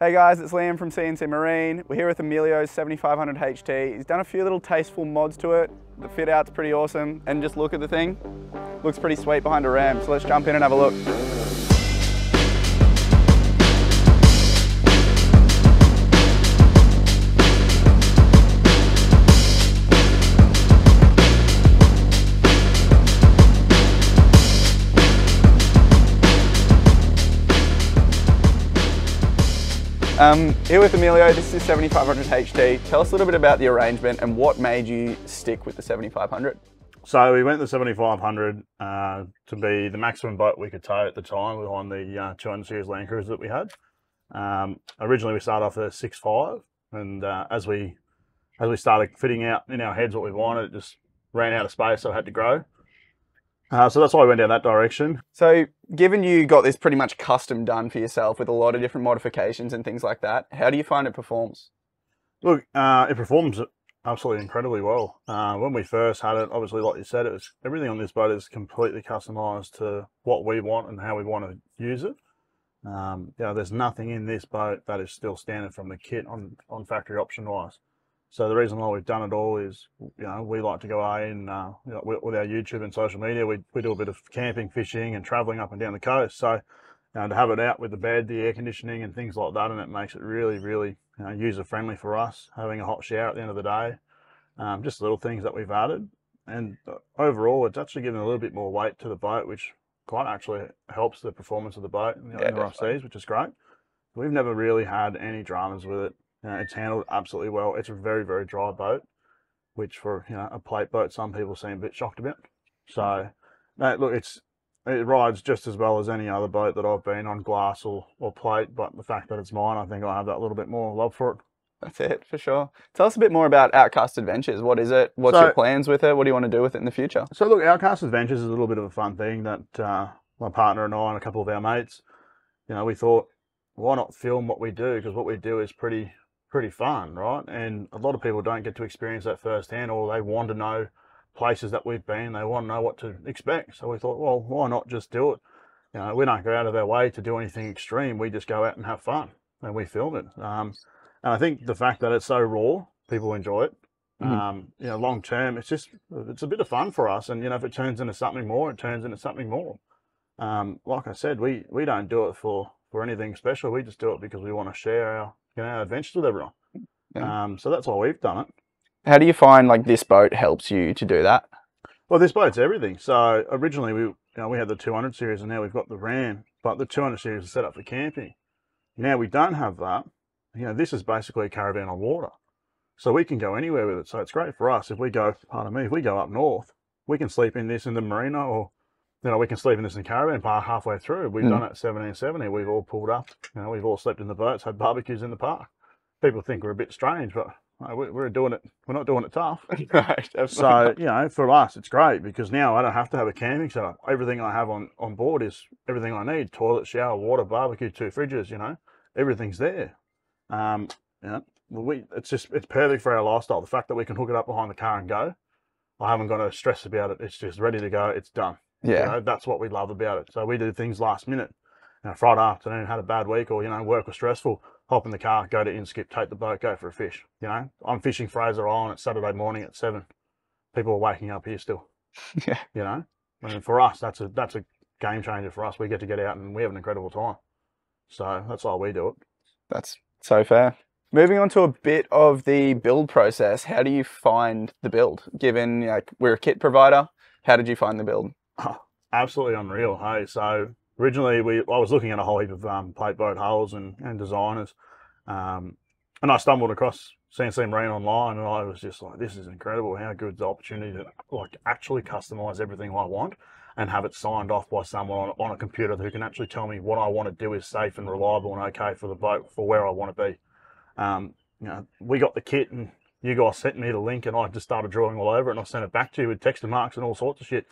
Hey guys, it's Liam from CNC Marine. We're here with Emilio's 7500HT. He's done a few little tasteful mods to it. The fit out's pretty awesome, and just look at the thing. Looks pretty sweet behind a ram, so let's jump in and have a look. Here with Emilio, this is 7500HT. Tell us a little bit about the arrangement and what made you stick with the 7500. So we went the 7500 to be the maximum boat we could tow at the time on the 200 series Land Cruiser that we had. Originally we started off at a 6.5, and as we started fitting out in our heads what we wanted, it just ran out of space, so it had to grow. So that's why I went down that direction. So given you got this pretty much custom done for yourself with a lot of different modifications and things like that, how do you find it performs? Look, it performs absolutely incredibly well. When we first had it, obviously like you said, it was, everything on this boat is completely customised to what we want and how we want to use it. You know, there's nothing in this boat that is still standard from the kit on factory option wise. So the reason why we've done it all is, you know, we like to go away and, you know, with our YouTube and social media, we do a bit of camping, fishing and traveling up and down the coast. So, you know, to have it out with the bed, the air conditioning and things like that, and it makes it really, really, you know, user friendly for us, having a hot shower at the end of the day, just little things that we've added. And overall, it's actually given a little bit more weight to the boat, which quite actually helps the performance of the boat, you know, in the rough seas, which is great. We've never really had any dramas with it. You know, it's handled absolutely well. It's a very, very dry boat, which for, you know, a plate boat, some people seem a bit shocked about. So, no, look, it rides just as well as any other boat that I've been on, glass or plate, but the fact that it's mine, I think I have that little bit more love for it. That's it, for sure. Tell us a bit more about Outcast Adventures. What is it? What's your plans with it? What do you want to do with it in the future? So, look, Outcast Adventures is a little bit of a fun thing that my partner and I and a couple of our mates, you know, we thought, why not film what we do? Because what we do is pretty fun, right? And a lot of people don't get to experience that firsthand, or they want to know places that we've been, they want to know what to expect. So we thought, well, why not just do it? You know, we don't go out of our way to do anything extreme. We just go out and have fun, and we film it. And I think the fact that it's so raw, people enjoy it. You know, long term, it's a bit of fun for us. And, you know, if it turns into something more, it turns into something more. Like I said, we don't do it for anything special. We just do it because we want to share our, you know, adventures with everyone. Yeah. So that's why we've done it. How do you find, like, this boat helps you to do that? Well, this boat's everything. So originally we had the 200 series, and now we've got the Ram, but the 200 series is set up for camping. Now we don't have that. You know, this is basically a caravan on water, so we can go anywhere with it. So it's great for us. If we go, pardon me, if we go up north, we can sleep in this in the marina, or, you know, we can sleep in this in the caravan park halfway through. We've done it at 1770. We've all pulled up. You know, we've all slept in the boats, had barbecues in the park. People think we're a bit strange, but we're doing it. We're not doing it tough. Right. So, you know, for us, it's great because now I don't have to have a camping setup. Everything I have on board is everything I need: toilet, shower, water, barbecue, 2 fridges. You know, everything's there. You know, it's perfect for our lifestyle. The fact that we can hook it up behind the car and go, I haven't got to stress about it. It's just ready to go. It's done. Yeah, you know, that's what we love about it. So we do things last minute. You know, Friday afternoon, had a bad week, or, you know, work was stressful, hop in the car, go to Inskip, take the boat, go for a fish. You know, I'm fishing Fraser Island. It's Saturday morning at 7. People are waking up here still. Yeah, you know, and for us, that's a game changer for us. We get to get out and we have an incredible time. So that's why we do it. That's so fair. Moving on to a bit of the build process. How do you find the build? Given, like, we're a kit provider, how did you find the build? Oh, absolutely unreal, hey. So originally I was looking at a whole heap of plate boat hulls and designers, and I stumbled across CNC Marine online, and I was just like, this is incredible, how good the opportunity to, like, actually customise everything I want and have it signed off by someone on a computer who can actually tell me what I want to do is safe and reliable and okay for the boat, for where I want to be. You know, we got the kit, and you guys sent me the link, and I just started drawing all over it, and I sent it back to you with text and marks and all sorts of shit.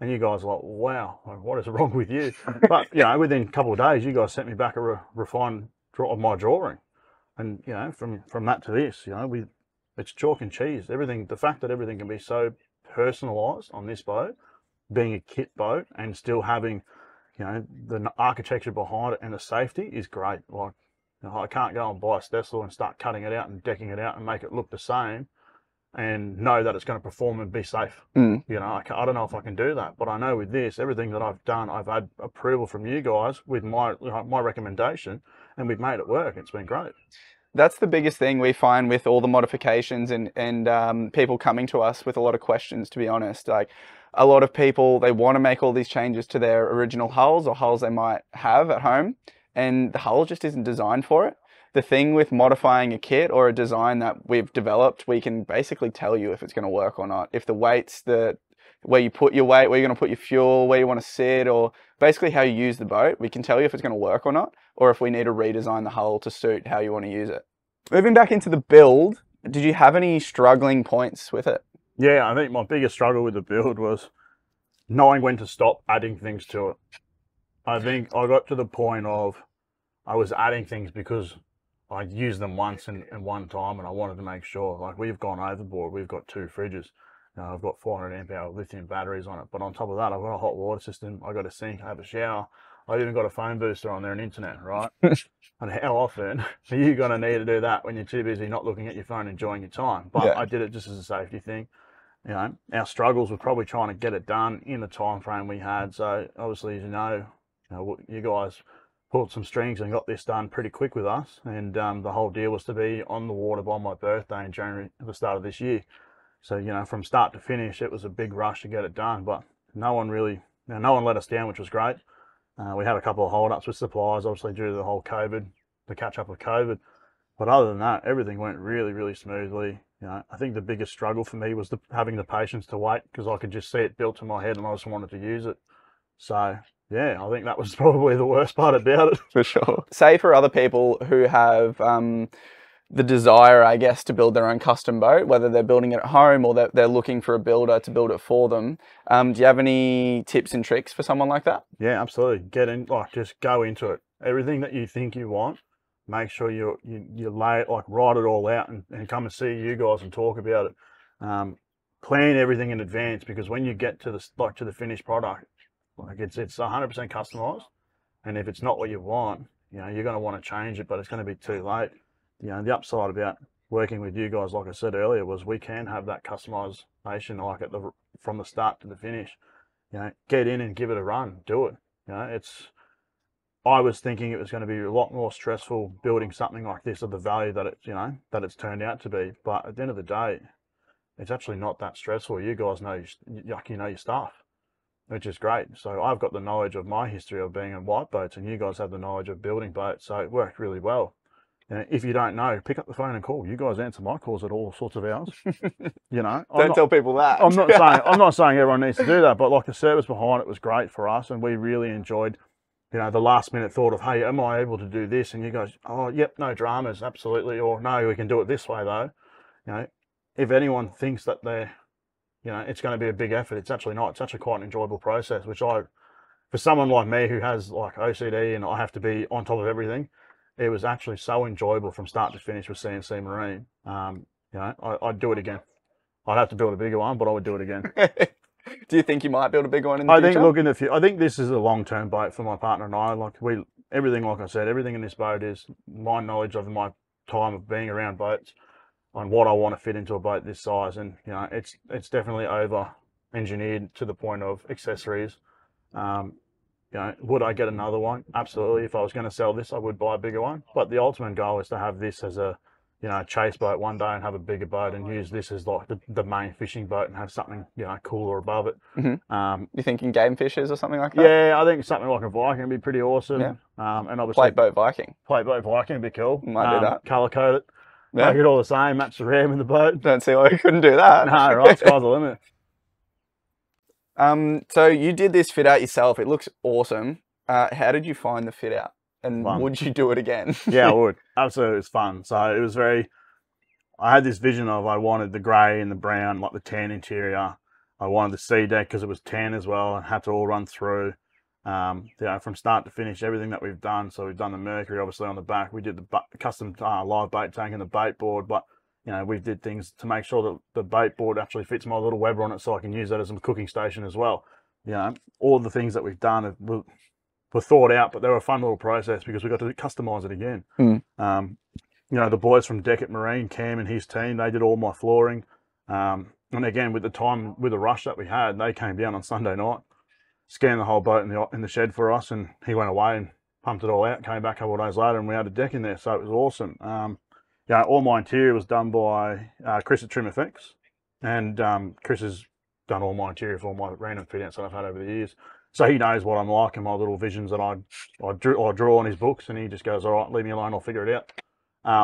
And you guys are like, wow, what is wrong with you? But, you know, within a couple of days, you guys sent me back a refined draw of my drawing. And, you know, from that to this, you know, it's chalk and cheese. Everything, the fact that everything can be so personalised on this boat, being a kit boat and still having, you know, the architecture behind it and the safety is great. Like, I can't go and buy a Stessl and start cutting it out and decking it out and make it look the same and know that it's going to perform and be safe. You know, I don't know if I can do that, but I know with this, everything that I've done, I've had approval from you guys with my recommendation, and we've made it work. It's been great. That's the biggest thing we find with all the modifications and people coming to us with a lot of questions, to be honest. Like, a lot of people, they want to make all these changes to their original hulls or hulls they might have at home, and the hull just isn't designed for it. The thing with modifying a kit or a design that we've developed, we can basically tell you if it's going to work or not. If the weights, where you put your weight, where you're going to put your fuel, where you want to sit, or basically how you use the boat, we can tell you if it's going to work or not, or if we need to redesign the hull to suit how you want to use it. Moving back into the build, did you have any struggling points with it? Yeah, I think my biggest struggle with the build was knowing when to stop adding things to it. I think I got to the point of I was adding things because I used them once and one time, and I wanted to make sure, like, we've gone overboard. We've got 2 fridges. I've got 400 amp hour lithium batteries on it, but on top of that, I've got a hot water system. I got a sink, I have a shower. I even got a phone booster on there and internet, right? And how often are you going to need to do that when you're too busy not looking at your phone, enjoying your time? But yeah, I did it just as a safety thing. You know, our struggles were probably trying to get it done in the time frame we had. So obviously, as you know, you guys pulled some strings and got this done pretty quick with us. And the whole deal was to be on the water by my birthday in January at the start of this year. So, you know, from start to finish, it was a big rush to get it done, but no one really, no one let us down, which was great. We had a couple of hold-ups with supplies, obviously due to the whole COVID, the catch-up of COVID. But other than that, everything went really, really smoothly. You know, I think the biggest struggle for me was having the patience to wait, because I could just see it built in my head and I just wanted to use it. So, yeah, I think that was probably the worst part about it. For sure. Say for other people who have the desire, I guess, to build their own custom boat, whether they're building it at home or they're looking for a builder to build it for them. Do you have any tips and tricks for someone like that? Yeah, absolutely. Get in, like, just go into it. Everything that you think you want, make sure you lay it, like, write it all out and come and see you guys and talk about it. Plan everything in advance, because when you get to the, like, to the finished product, like, it's 100% customized, and if it's not what you want, you know, you're going to want to change it, but it's going to be too late. You know, the upside about working with you guys, like I said earlier, was we can have that customization, like, from the start to the finish. You know, get in and give it a run, do it. You know, I was thinking it was going to be a lot more stressful building something like this, of the value that it's, you know, that it's turned out to be. But at the end of the day, it's actually not that stressful. You guys know, you know your stuff, which is great. So I've got the knowledge of my history of being in white boats, and you guys have the knowledge of building boats. So it worked really well. And if you don't know, pick up the phone and call. You guys answer my calls at all sorts of hours. You know, don't tell people that. I'm not saying everyone needs to do that, but, like, the service behind it was great for us, and we really enjoyed, you know, the last minute thought of, hey, am I able to do this? And you guys, oh, yep, no dramas, absolutely. Or no, we can do it this way though. You know, if anyone thinks that you know, it's going to be a big effort, it's actually not. It's actually quite an enjoyable process, which for someone like me who has, like, OCD and I have to be on top of everything, it was actually so enjoyable from start to finish with CNC Marine. You know, I'd do it again. I'd have to build a bigger one, but I would do it again. Do you think you might build a bigger one in the future? I think this is a long-term boat for my partner and I. Like, everything, like I said, everything in this boat is my knowledge of my time of being around boats on what I want to fit into a boat this size. And, you know, it's definitely over-engineered to the point of accessories. You know, would I get another one? Absolutely. If I was going to sell this, I would buy a bigger one. But the ultimate goal is to have this as a, you know, chase boat one day and have a bigger boat and use this as, like, the main fishing boat and have something, you know, cooler above it. You're thinking game fishers or something like that? Yeah, I think something like a Viking would be pretty awesome. Yeah. And obviously plate boat Viking. Plate boat Viking would be cool. Might do that. Color code it. Yeah. Make it all the same. Match the ram in the boat. Don't see why we couldn't do that. No, right? Sky's the limit. So you did this fit out yourself. It looks awesome. How did you find the fit out, and would you do it again? Yeah, I would. Absolutely. It was fun. So it was I had this vision of, I wanted the grey and the brown, like the tan interior. I wanted the sea deck because it was tan as well and had to all run through, you know, from start to finish, everything that we've done. So we've done the Mercury, obviously, on the back. We did the custom live bait tank and the bait board, but, you know, we did things to make sure that the bait board actually fits my little Weber on it, so I can use that as a cooking station as well. You know, all the things that we've done were thought out, but they were a fun little process because we got to customize it again. Mm. You know, the boys from Deckit Marine, Cam and his team, they did all my flooring. And again, with the time, with the rush that we had, they came down on Sunday night, scanned the whole boat in the shed for us, and he went away and pumped it all out, came back a couple of days later, and we had a deck in there. So it was awesome. Yeah, all my interior was done by Chris at Trim Effects, and Chris has done all my interior for all my random fit outs that I've had over the years. So he knows what I'm like and my little visions that I draw on his books, and he just goes, all right, leave me alone, I'll figure it out.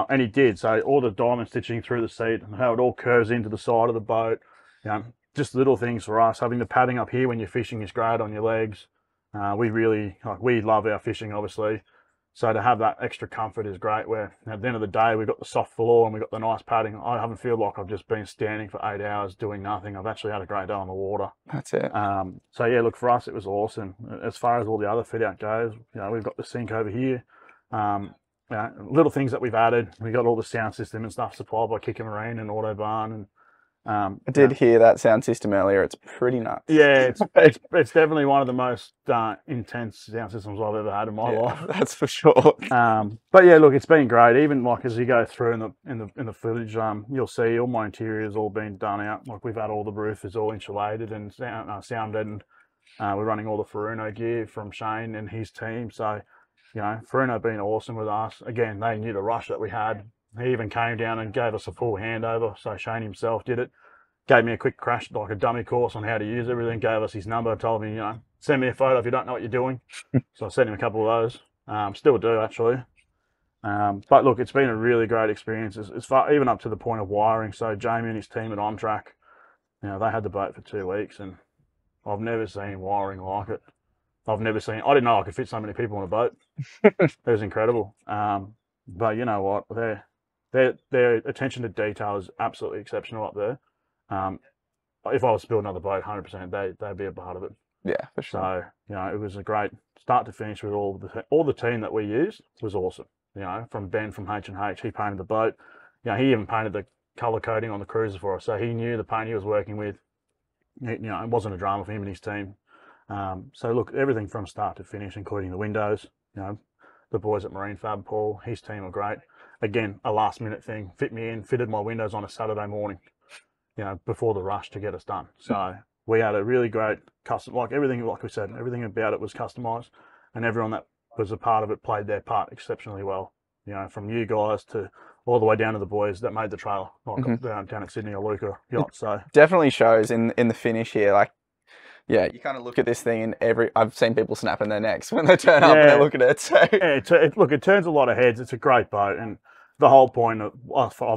And he did. So all the diamond stitching through the seat and how it all curves into the side of the boat, you know, just little things for us. Having the padding up here when you're fishing is great on your legs. We love our fishing, obviously. So to have that extra comfort is great, where at the end of the day, we've got the soft floor and we've got the nice padding. I haven't feel like I've just been standing for 8 hours doing nothing. I've actually had a great day on the water. That's it. So yeah, look, for us, it was awesome. As far as all the other fit out goes, you know, we've got the sink over here. You know, little things that we've added. We got all the sound system and stuff supplied by Kick Marine and Autobarn. And I did hear that sound system earlier. It's pretty nuts. Yeah, it's definitely one of the most intense sound systems I've ever had in my life. That's for sure. But yeah, look, it's been great. Even like as you go through in the footage, you'll see all my interior's all been done out. Like we've had all the roof is all insulated and sound deadened. We're running all the Furuno gear from Shane and his team. So you know, Furuno been awesome with us. Again, they knew the rush that we had. He even came down and gave us a full handover. So Shane himself did it. Gave me a quick crash, like a dummy course on how to use everything. Gave us his number. Told me, you know, send me a photo if you don't know what you're doing. So I sent him a couple of those. Still do, actually. But look, it's been a really great experience. It's far, even up to the point of wiring. So Jamie and his team at Ontrack, you know, they had the boat for 2 weeks. And I've never seen wiring like it. I've never seen. I didn't know I could fit so many people on a boat. It was incredible. But you know what? Their attention to detail is absolutely exceptional up there. If I was to build another boat, 100%, they'd be a part of it. Yeah, for sure. So you know, it was a great start to finish with all the team that we used was awesome. You know, from Ben from H&H, he painted the boat. You know, he even painted the color coding on the cruiser for us, so he knew the paint he was working with. You know, it wasn't a drama for him and his team. So look, everything from start to finish, including the windows. You know, the boys at Marine Fab, Paul, his team are great. Again, a last minute thing, fitted my windows on a Saturday morning, you know, before the rush to get us done. So we had a really great custom, like everything, like we said, everything about it was customized, and everyone that was a part of it played their part exceptionally well. You know, from you guys to all the way down to the boys that made the trailer, like down at Sydney or Luca Yacht. So it definitely shows in the finish here, like. Yeah, you kind of look at this thing, and I've seen people snapping their necks when they turn up and they look at it. So. Yeah, look, it turns a lot of heads. It's a great boat, and the whole point of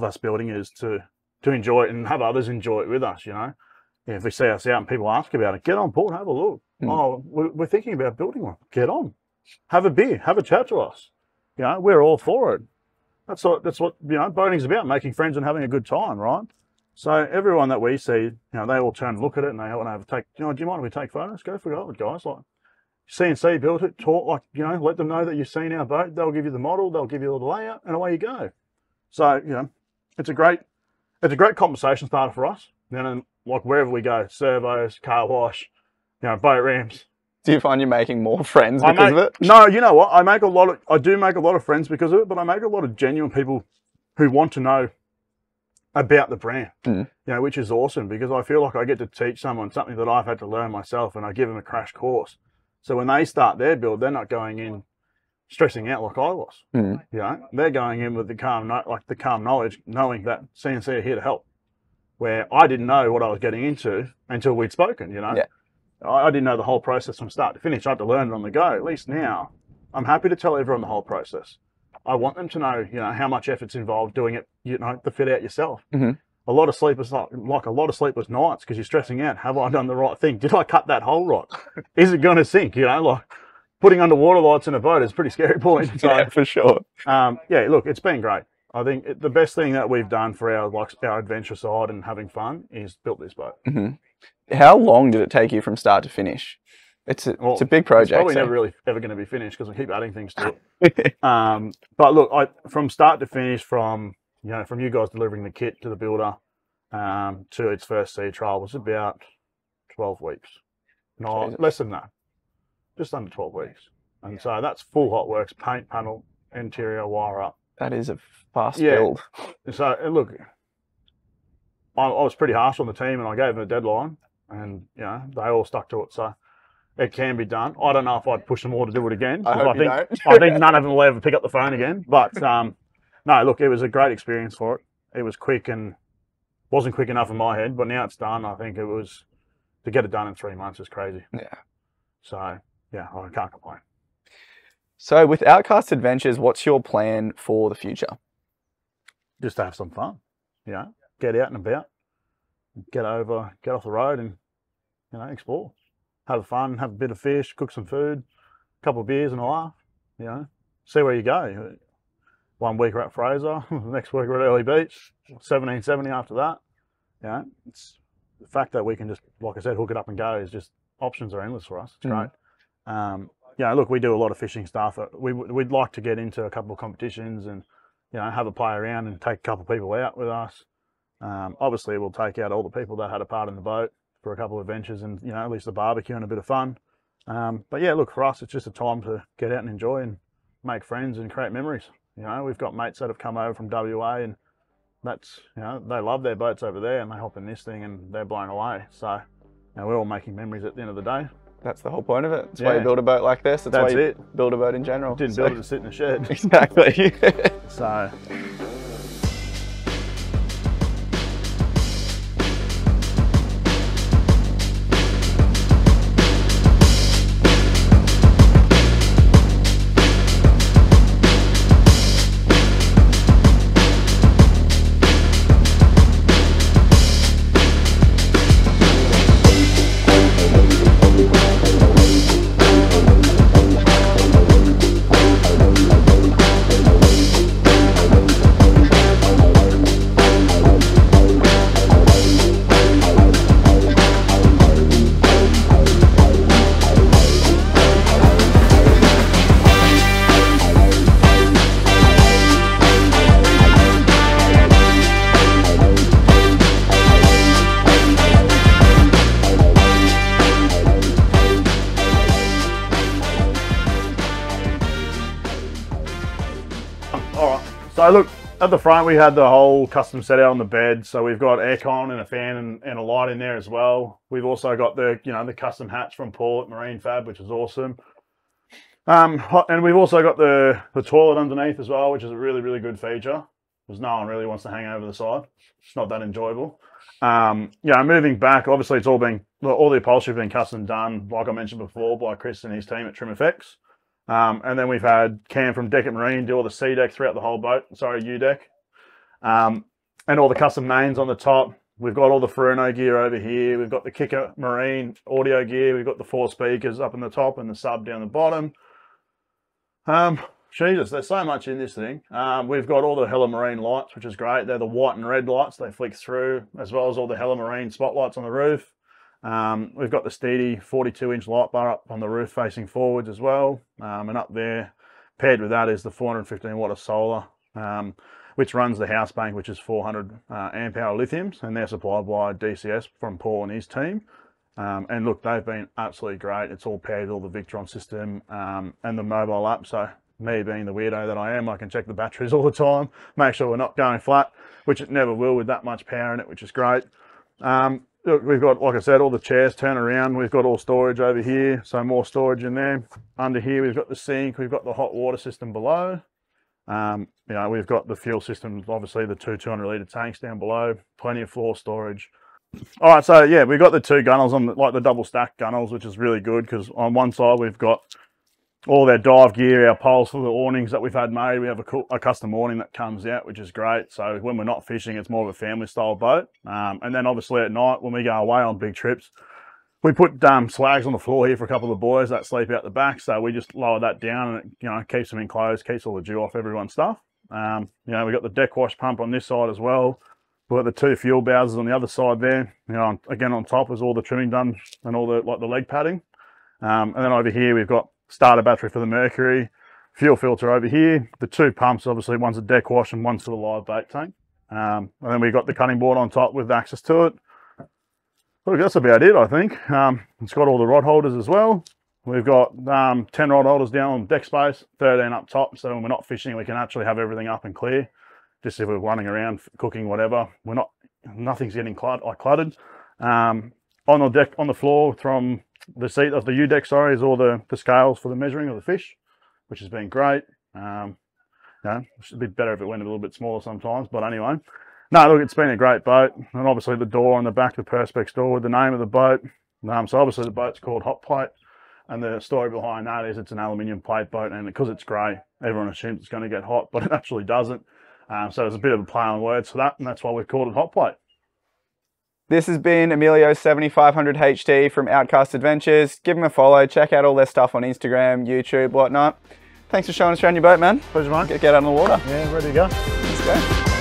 us building is to enjoy it and have others enjoy it with us. You know, if we see us out and people ask about it, get on board, have a look. Mm. Oh, we're thinking about building one. Get on, have a beer, have a chat to us. You know, we're all for it. That's what you know, boating's about, making friends and having a good time, right? So everyone that we see, you know, they all turn and look at it, and they want to take, you know, do you mind if we take photos? Go for it, guys. Like CNC built it, taught, like, you know, let them know that you've seen our boat. They'll give you the model, they'll give you the layout, and away you go. So, you know, it's a great conversation starter for us. Then, like, wherever we go, servos, car wash, you know, boat ramps. Do you find you're making more friends because of it? No, you know what? I do make a lot of friends because of it, but I make a lot of genuine people who want to know about the brand, you know, which is awesome, because I feel like I get to teach someone something that I've had to learn myself, and I give them a crash course. So when they start their build, they're not going in stressing out like I was. You know, they're going in with the calm knowledge, knowing that CNC are here to help. Where I didn't know what I was getting into until we'd spoken. You know, I didn't know the whole process from start to finish. I had to learn it on the go. At least now, I'm happy to tell everyone the whole process. I want them to know, you know, how much effort's involved doing it, you know, to fit out yourself. A lot of sleepless, like a lot of sleepless nights, because you're stressing out. Have I done the right thing? Did I cut that hole right? Is it going to sink? You know, like putting underwater lights in a boat is a pretty scary point. So, yeah, for sure. Yeah, look, it's been great. I think the best thing that we've done for our adventure side and having fun is built this boat. How long did it take you from start to finish? It's a big project. It's probably never really ever going to be finished because we keep adding things to it. But look, from start to finish, from you guys delivering the kit to the builder to its first sea trial was about 12 weeks. No, less than that. Just under 12 weeks. And so that's full Hot Works paint panel, interior wire up. That is a fast build. So look, I was pretty harsh on the team and I gave them a deadline and, you know, they all stuck to it. So it can be done. I don't know if I'd push them all to do it again. I think none of them will ever pick up the phone again. But no, look, it was a great experience for it. It was quick and wasn't quick enough in my head, but now it's done. I think it was, to get it done in 3 months is crazy. Yeah. So yeah, I can't complain. So with Outcast Adventures, what's your plan for the future? Just to have some fun, you know, get out and about, get off the road and, you know, explore. Have fun, have a bit of fish, cook some food, a couple of beers and a laugh, you know, see where you go. 1 week we're at Fraser, the next week we're at Early Beach, 1770 after that. You know, it's the fact that we can just, like I said, hook it up and go is just, options are endless for us. It's great. Yeah, look, we do a lot of fishing stuff. We'd like to get into a couple of competitions and, you know, have a play around and take a couple of people out with us. Obviously, we'll take out all the people that had a part in the boat for a couple of adventures and, you know, at least a barbecue and a bit of fun. But yeah, look, for us, it's just a time to get out and enjoy and make friends and create memories. You know, we've got mates that have come over from WA and that's, you know, they love their boats over there and they hop in this thing and they're blown away. So, you know, we're all making memories at the end of the day. That's the whole point of it. That's why you build a boat like this. That's why you build a boat in general. Didn't build it to sit in a shed. Exactly. So. So look, at the front we had the whole custom set out on the bed. So we've got aircon and a fan and a light in there as well. We've also got the, you know, the custom hatch from Paul at Marine Fab, which is awesome. And we've also got the toilet underneath as well, which is a really, really good feature because no one really wants to hang over the side. It's not that enjoyable. Yeah, moving back, obviously it's all been, all the upholstery has been custom done, like I mentioned before, by Chris and his team at Trim Effects. And then we've had Cam from Deckit Marine do all the C deck throughout the whole boat, sorry, U deck. And all the custom names on the top. We've got all the Furuno gear over here. We've got the Kick Marine audio gear. We've got the 4 speakers up in the top and the sub down the bottom. Jesus, there's so much in this thing. We've got all the Hella Marine lights, which is great. They're the white and red lights. They flick through, as well as all the Hella Marine spotlights on the roof. We've got the Steedy 42-inch light bar up on the roof facing forwards as well. And up there, paired with that is the 415-watt of solar, which runs the house bank, which is 400 amp-hour lithiums, and they're supplied by DCS from Paul and his team. And look, they've been absolutely great. It's all paired with all the Victron system and the mobile app. So me being the weirdo that I am, I can check the batteries all the time, make sure we're not going flat, which it never will with that much power in it, which is great. We've got, like I said, all the chairs turn around. We've got all storage over here, so more storage in there. Under here, we've got the sink. We've got the hot water system below. You know, we've got the fuel system, obviously the two 200-litre tanks down below. Plenty of floor storage. All right, so yeah, we've got the two gunnels on, like the double stack gunnels, which is really good because on one side we've got all their dive gear, our poles for the awnings that we've had made. We have a custom awning that comes out, which is great. So when we're not fishing, it's more of a family style boat. And then obviously at night, when we go away on big trips, we put slags on the floor here for a couple of the boys that sleep out the back. So we just lower that down and it, you know, keeps them enclosed, keeps all the dew off everyone's stuff. You know, we've got the deck wash pump on this side as well. We've got the two fuel bowsers on the other side there. You know, again, on top is all the trimming done and all the, like the leg padding. And then over here, we've got starter battery for the Mercury, fuel filter over here, the two pumps, obviously one's a deck wash and one's for the live bait tank. And then we've got the cutting board on top with access to it. Look, that's about it, I think. It's got all the rod holders as well. We've got 10 rod holders down on deck space, 13 up top, so when we're not fishing we can actually have everything up and clear. Just if we're running around, cooking, whatever, we're not, nothing's getting cluttered. On the deck, on the floor from the seat of the U-deck, sorry, is all the scales for the measuring of the fish, which has been great. You know, it's a bit better if it went a little bit smaller sometimes, but anyway. No, look, it's been a great boat, and obviously the door on the back, the Perspex door with the name of the boat. So obviously the boat's called Hot Plate, and the story behind that is it's an aluminium plate boat, and because it's grey, everyone assumes it's going to get hot, but it actually doesn't. So there's a bit of a play on words for that, and that's why we've called it Hot Plate. This has been Emilio's 7500HT from Outcast Adventures. Give them a follow, check out all their stuff on Instagram, YouTube, whatnot. Thanks for showing us around your boat, man. Pleasure, mate. Get out on the water. Yeah, ready to go. Let's go.